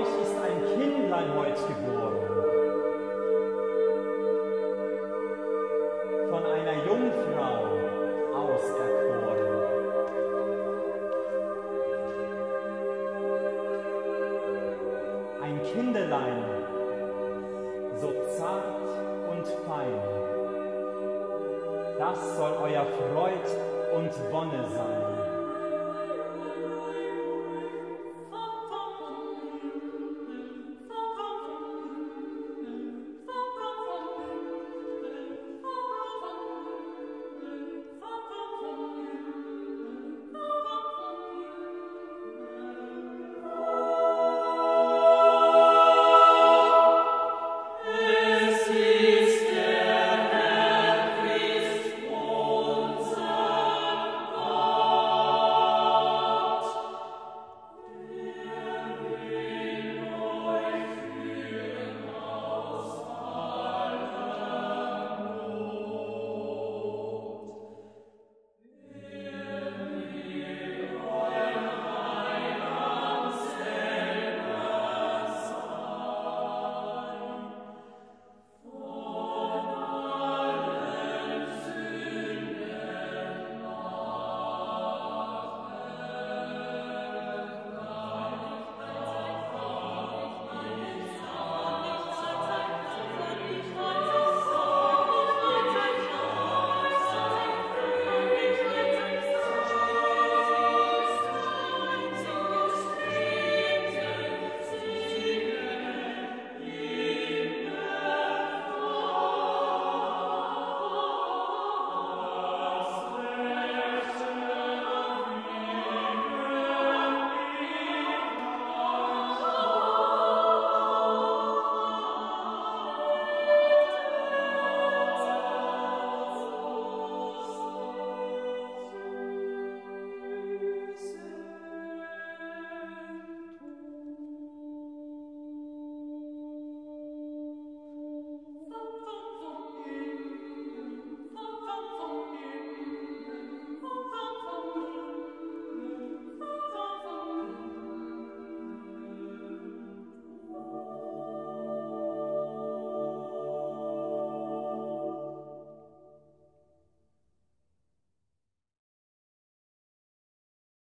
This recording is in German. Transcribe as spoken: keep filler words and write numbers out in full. euch ist ein Kindlein heute geboren, von einer Jungfrau auserkoren. Ein Kindlein, so zart und fein, das soll euer Freud und Wonne sein.